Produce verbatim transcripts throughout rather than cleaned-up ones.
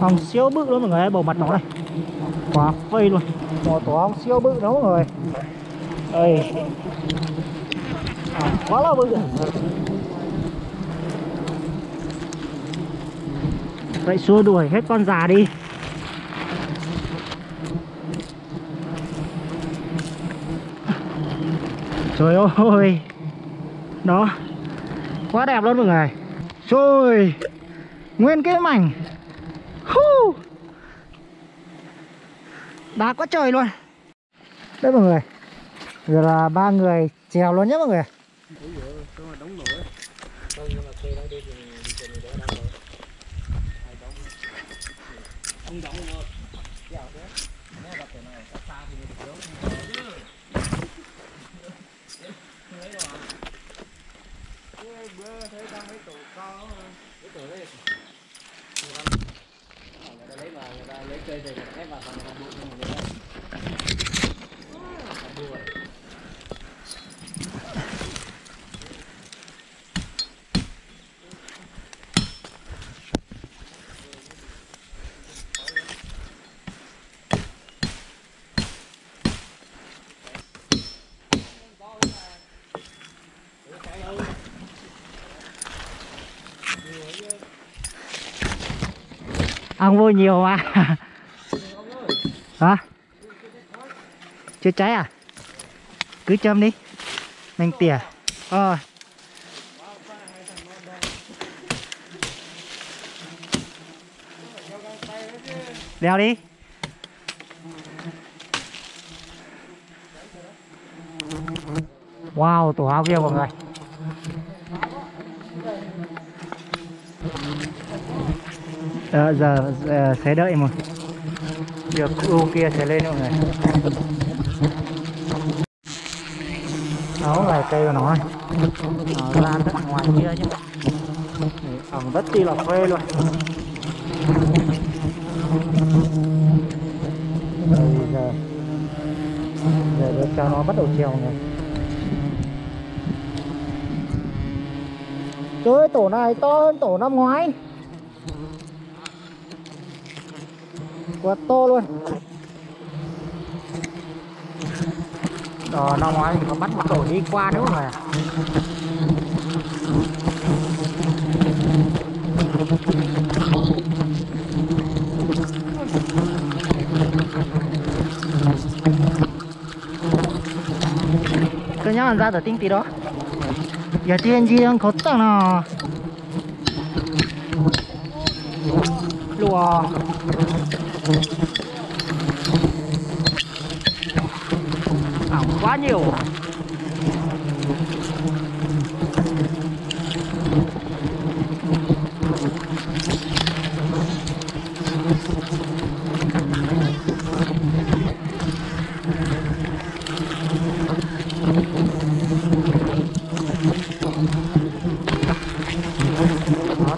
Hồng siêu bự luôn mọi người, bầu mặt nó này quá phây luôn, một tổ hồng siêu bự đó mọi người. Ê. À, quá là bự rồi. Vậy xua đuổi hết con già đi. Trời ơi, đó quá đẹp luôn mọi người. Trời, nguyên cái mảnh đá quá trời luôn. Đấy mọi người, giờ là ba người trèo luôn nhé mọi người. Ông vô nhiều mà. Hả? Chưa cháy à? Cứ châm đi, mình tỉa. Ờ. Đeo đi. Wow, tổ áo kia mọi người. Đó, giờ, giờ sẽ đợi một được u kia sẽ lên mọi người. Đó là cây của nó, nó lan ra ngoài kia chứ. Ẩm rất chi là phê luôn. Rồi giờ giờ được cho nó bắt đầu trèo này. Trời ơi, tổ này to hơn tổ năm ngoái. Quá to luôn. Đó, năm ngoái mình có bắt một tổ đi qua nữa rồi. Cứ nhá, ra giờ tinh tí đó. Giờ tiên riêng có tầng nào. Lùa. Ảo quá nhiều. Nó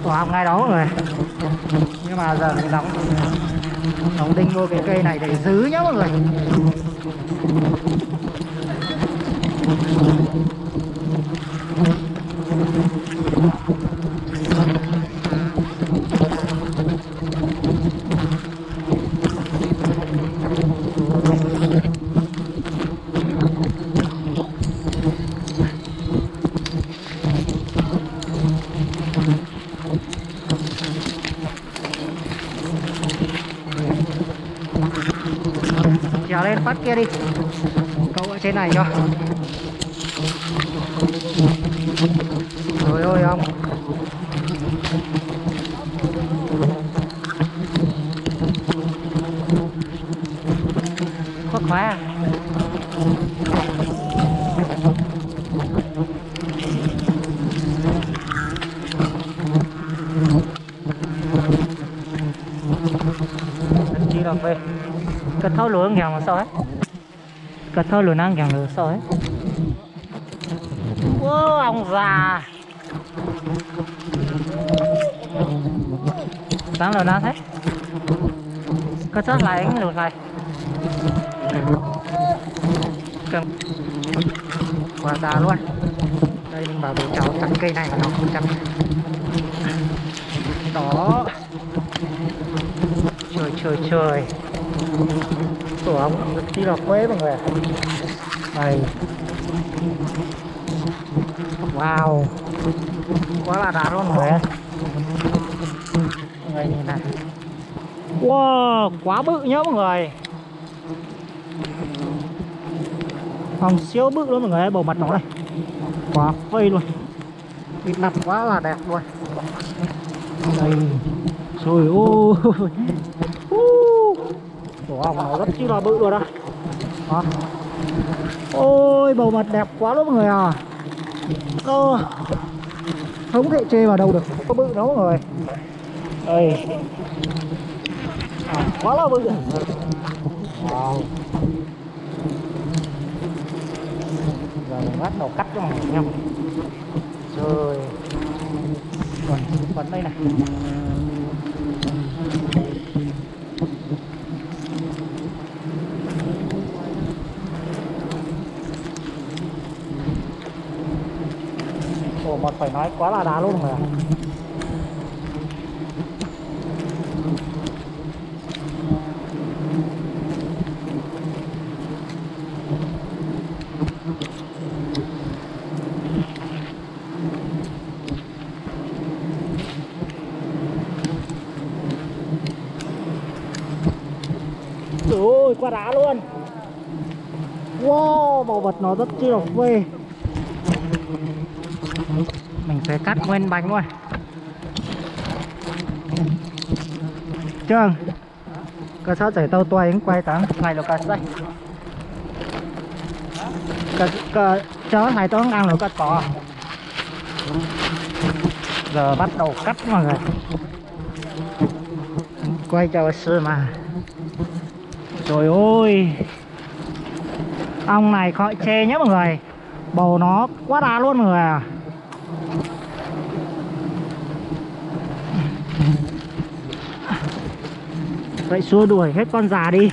tổ ong ngay đó mọi người. Nhưng mà giờ mình đóng đóng đinh vô cái cây này để giữ nhá mọi người. Trèo lên phát kia đi, câu ở trên này cho. Trời ơi ông, khó quá. Chỉ là phê. Cất thâu lửa nghèo mà sao ấy, cất thâu lửa năng nghèo lửa sao ấy. Wow, ông già sáng lửa năng thế, cất rất lại anh lửa này cầm quá già luôn. Đây mình bảo bố cháu chặt cây này mà nó không chặt đó. trời trời tổ ong đi là quế mọi người này. Wow, quá là đã luôn mọi người, nhìn này. Wow, quá bự nhá mọi người, phòng siêu bự luôn mọi người. Bầu mặt nó này quá phê luôn, bịt mặt quá là đẹp luôn đây. Trời ơi, tổ ong nó rất chi là bự rồi đó. Đó. Ôi bầu mặt đẹp quá luôn mọi người à. Ờ, không thể chê vào đâu được, có bự đó mọi người. Ê. À, quá là bự. Wow. Giờ mình bắt đầu cắt cho nhau. Rồi. Còn còn đây này. Ồ, một phải nói quá là đá luôn rồi. Ôi quá đá luôn. Wow, màu vật nó rất chi là quê. Mình sẽ cắt nguyên bánh luôn. Trường cơ sở giải tàu toay quay táng này là cắt đây. Cắt cơ chó này tôi ăn được cắt cỏ. Giờ bắt đầu cắt mọi người. Quay cho sư mà. Trời ơi, ong này khỏi chê nhá mọi người, bầu nó quá đá luôn mọi người à. Vậy xua đuổi hết con già đi.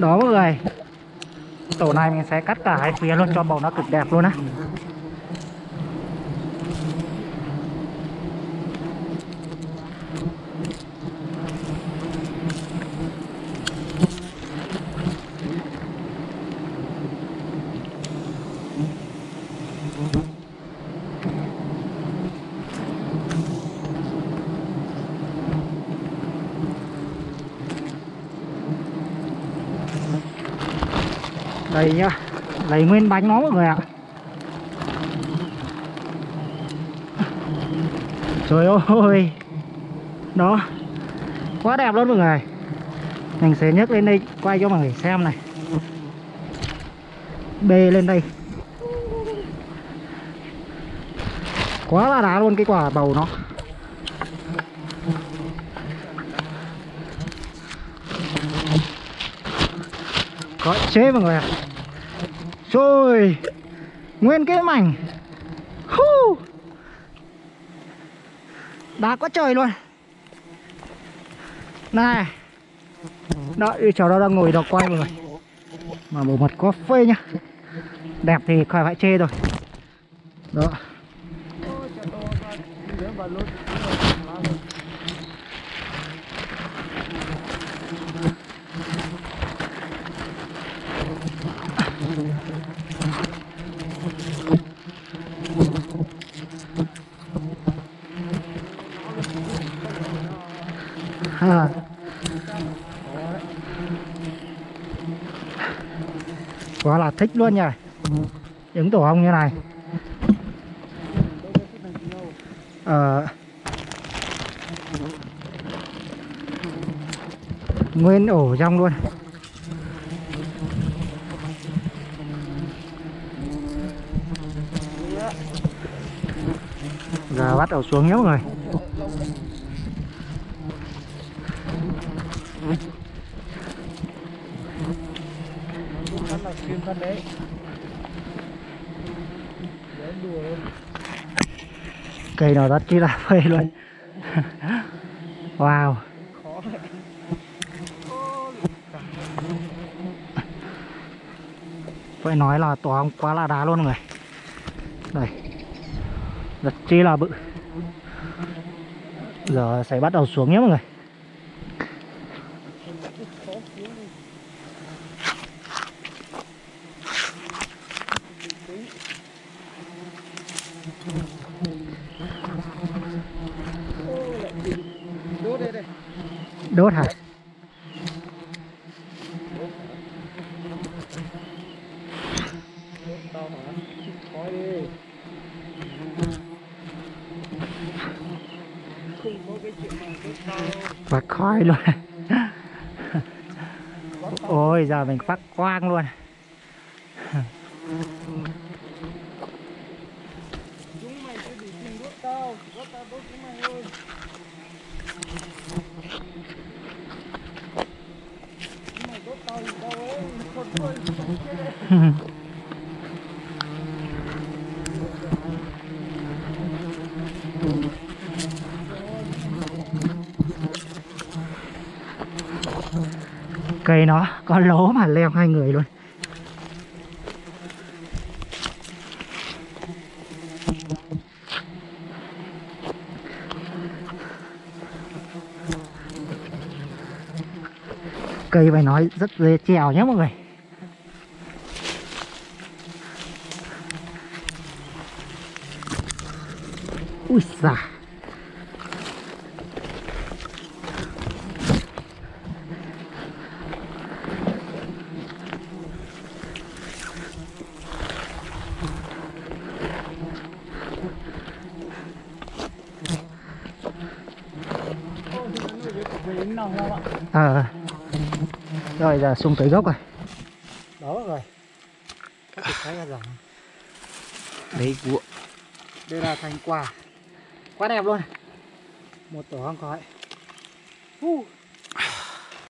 Đó mọi người, tổ này mình sẽ cắt cả hai phía luôn cho bầu nó cực đẹp luôn á. Đây nhá, lấy nguyên bánh nó mọi người ạ. Trời ơi, đó, quá đẹp luôn mọi người. Mình sẽ nhấc lên đây, quay cho mọi người xem này. Bê lên đây. Quá là đá luôn cái quả bầu nó. Có chế mọi người ạ. Rồi nguyên cái mảnh hu. Đá quá trời luôn. Này. Đợi cháu đó đang ngồi đó quay mọi người. Mà bộ mặt có phê nhá. Đẹp thì khỏi phải chê rồi. Đó. À. Quá là thích luôn nhỉ, những tổ ong như này. À. Nguyên ổ rong luôn. Giờ bắt đầu xuống nhé mọi người. Cây nó rất chi là phê luôn. Wow. Phải nói là tổ ong quá là đá luôn người. Đây, rất chi là bự. Giờ sẽ bắt đầu xuống nhé mọi người. Đốt hả? Và khói luôn. Ôi giờ mình phát quang luôn. Cây nó có lố mà leo hai người luôn. Cây phải nói rất dễ trèo nhé mọi người. Úi giời. Ờ. Rồi giờ xuống tới gốc rồi. Đó rồi. Đấy cụ. Đây là thành quả quá đẹp luôn. Một tổ hong khói.